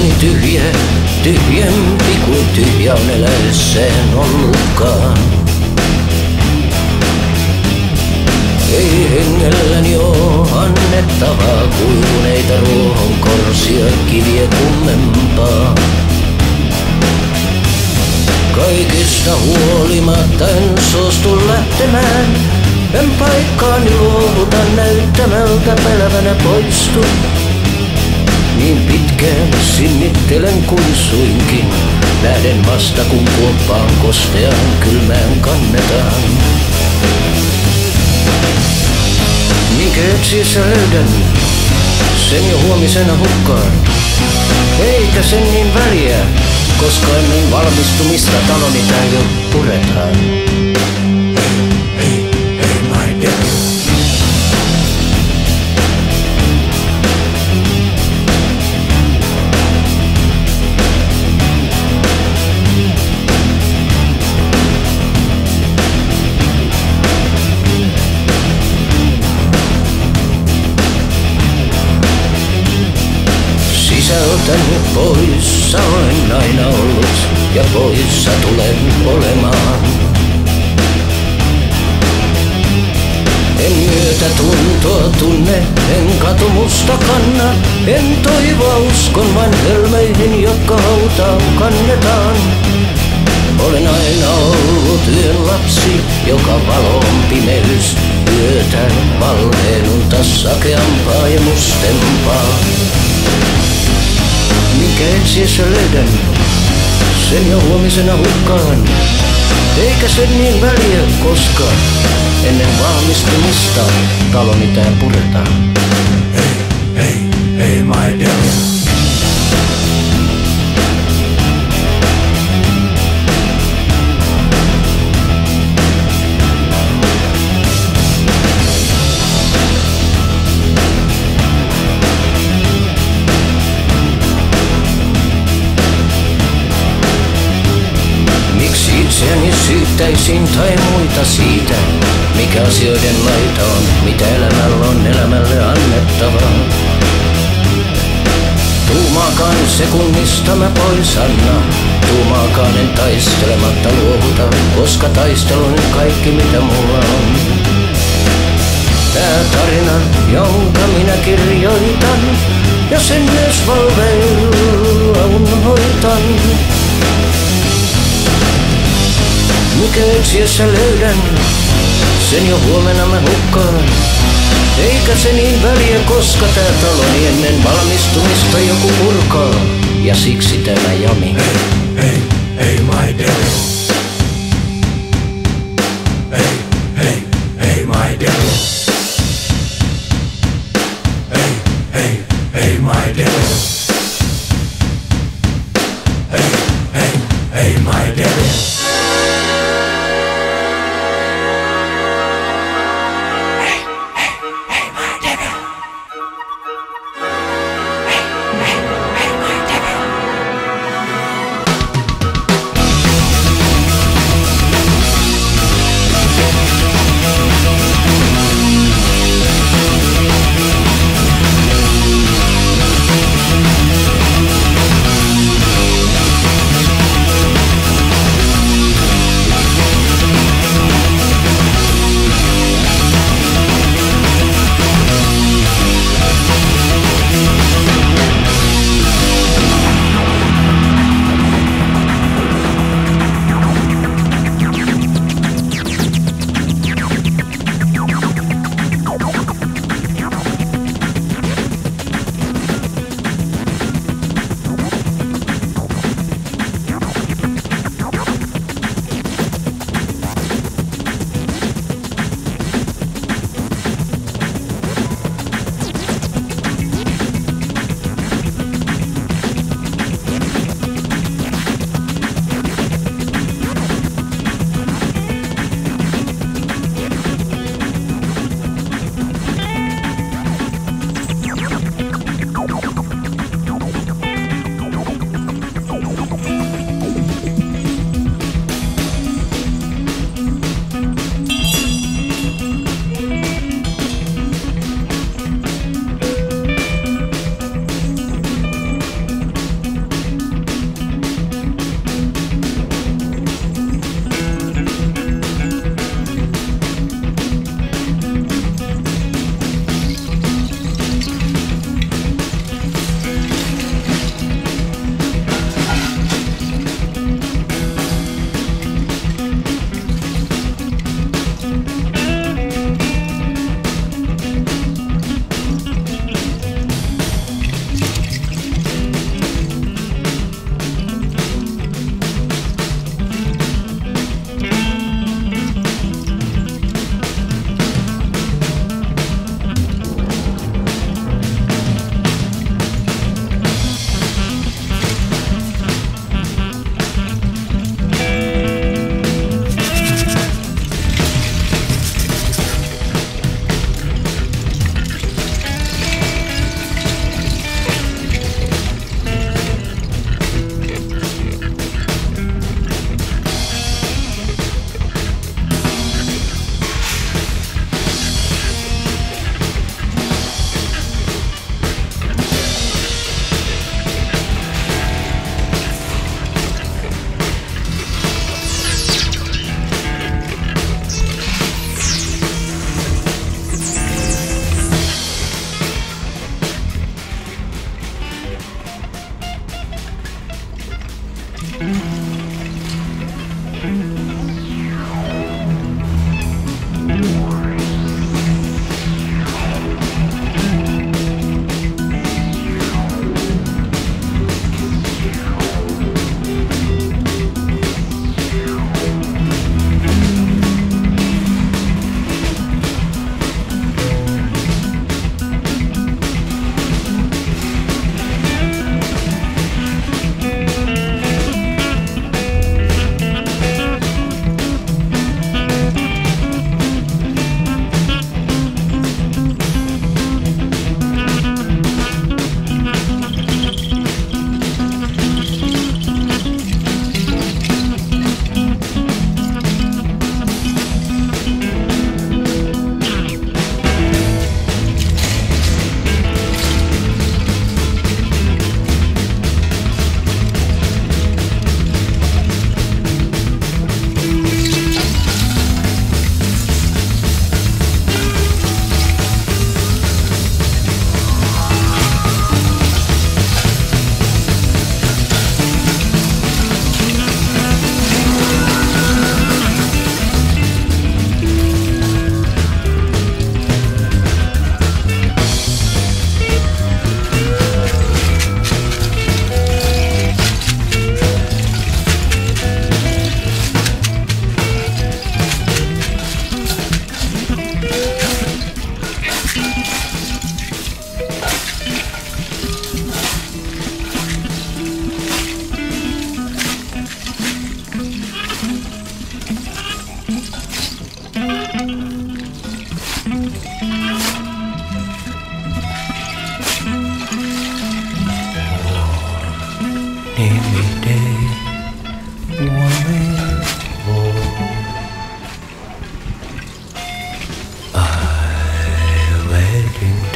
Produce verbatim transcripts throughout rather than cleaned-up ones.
Sydämeni tyhjä, tyhjempi kuin tyhjä on eläessään ollutkaan. Ei hengelläni oo annettavaa kuivuneita ruohonkorsia kiviä kummempaa. Kaikista huolimatta en suostu lähtemään, en paikkaani luovuta näyttämältä päivänä poistu. Niin pitkään sinnittelen kuin suinkin, lähden vasta kun kuoppaan kosteaan kylmään kannetaan. Minkä etsiessä löydän, sen jo huomisena hukkaan, eikä sen niin väliä, koska ennen valmistumista taloni täällä jo puretaan. Sisältäni poissa olen aina ollut ja poissa tulen olemaan. En myötätuntoa tunne, en katumusta kanna, en toivoa uskon vain hölmöihin, jotka hautaan kannetaan. Olen aina ollut yön lapsi, joka valon pimeys yötään valheilulta sakeampaa ja mustempaa. Minkä ensiessä löydän, sen jo huomisena hukkaan, eikä sen niin väliä, koska ennen valmistumista talon itään puretaan. Hei, hei, hei my devil. Itseäni syyttäisin tai muita siitä, mikä asioiden laita on, mitä elämällä on elämälle annettavaa. Tuumaakaan sekunnista mä pois anna, tuumaakaan en taistelematta luovuta, koska taistelu on kaikki mitä mulla on. Tää tarina, jonka minä kirjoitan, ja sen myös valveilla hoitan. Mikä etsiessä löydän, sen jo huomenna mä hukkaan, eikä se niin väliä, koska tää taloni ennen valmistumista joku purkaa, ja siksi tämä jami. Hei, hei, hei my devil. Hei, hei, hei my devil. Hei, hei, hei my devil. Hei, hei, hei my devil. We'll be right back.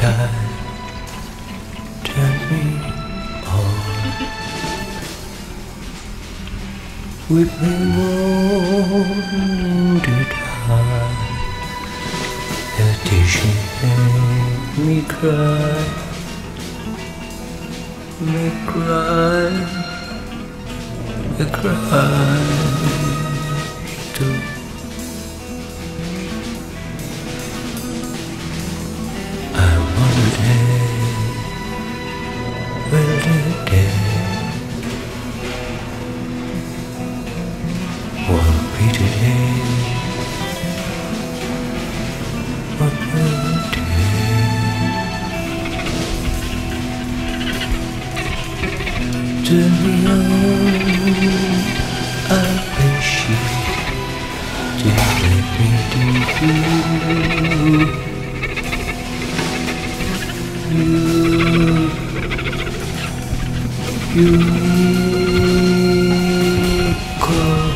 time turned me on. We play all the time. The teacher made me cry, me cry, me cry too. To me, I wish you to let me do you. You, you call.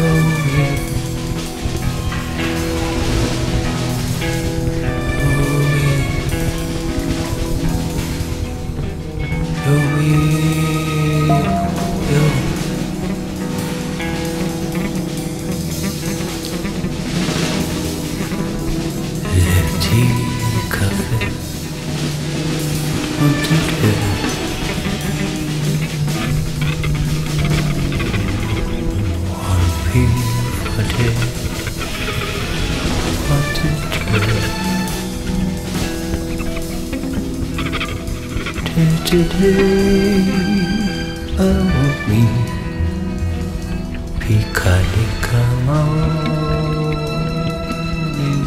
Oh, yeah. Today I want me Picadika morning,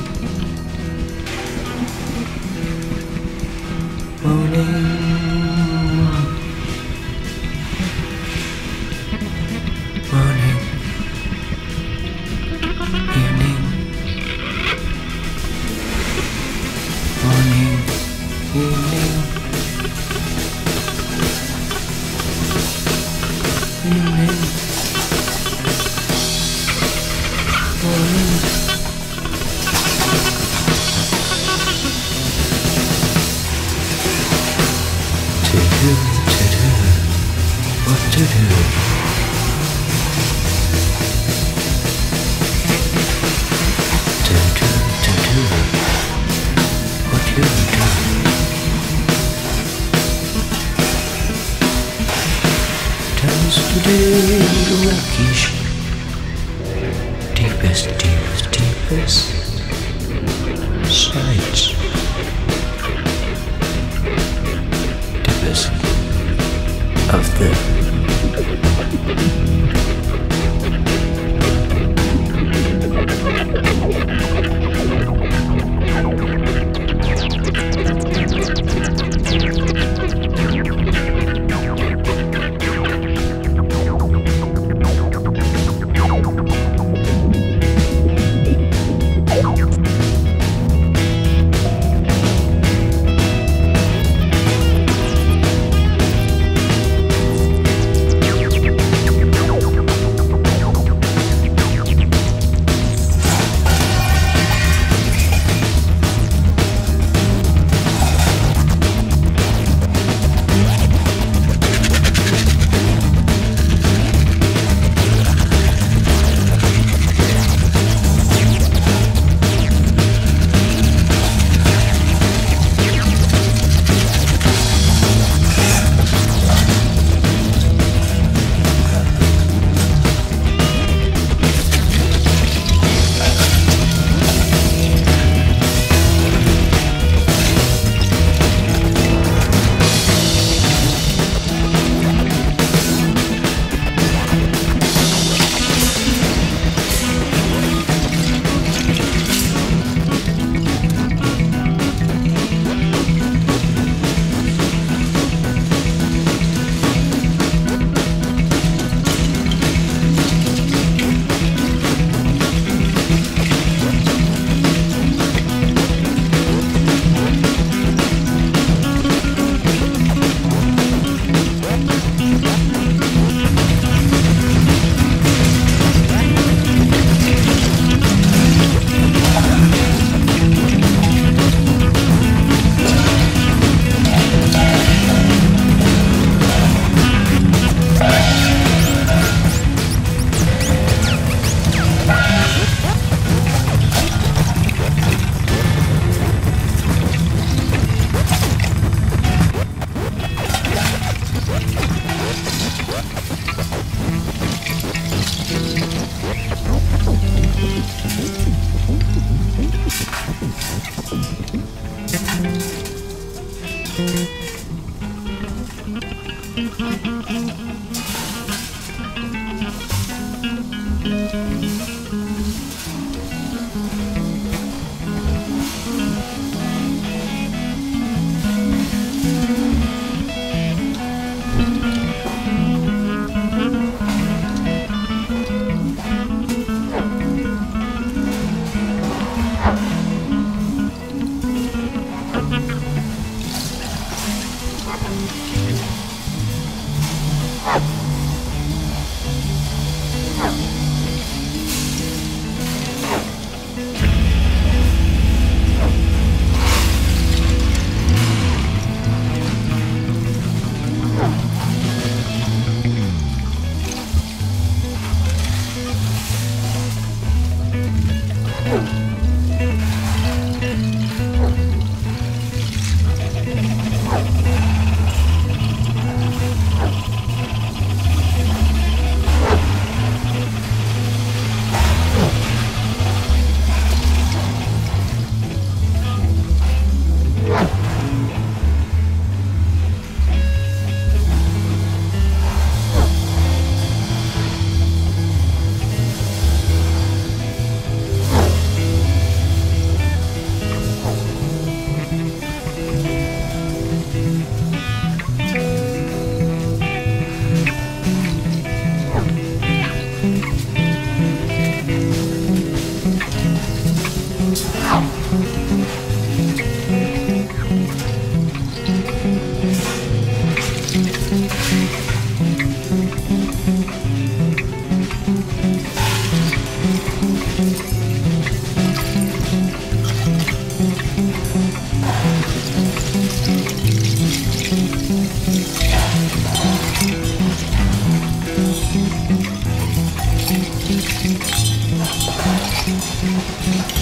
morning, morning, evening, morning, evening. To do. To do, to do, what you do. Times today, Rakish. Deepest, deepest, deepest sights. Deepest of the you Thank you.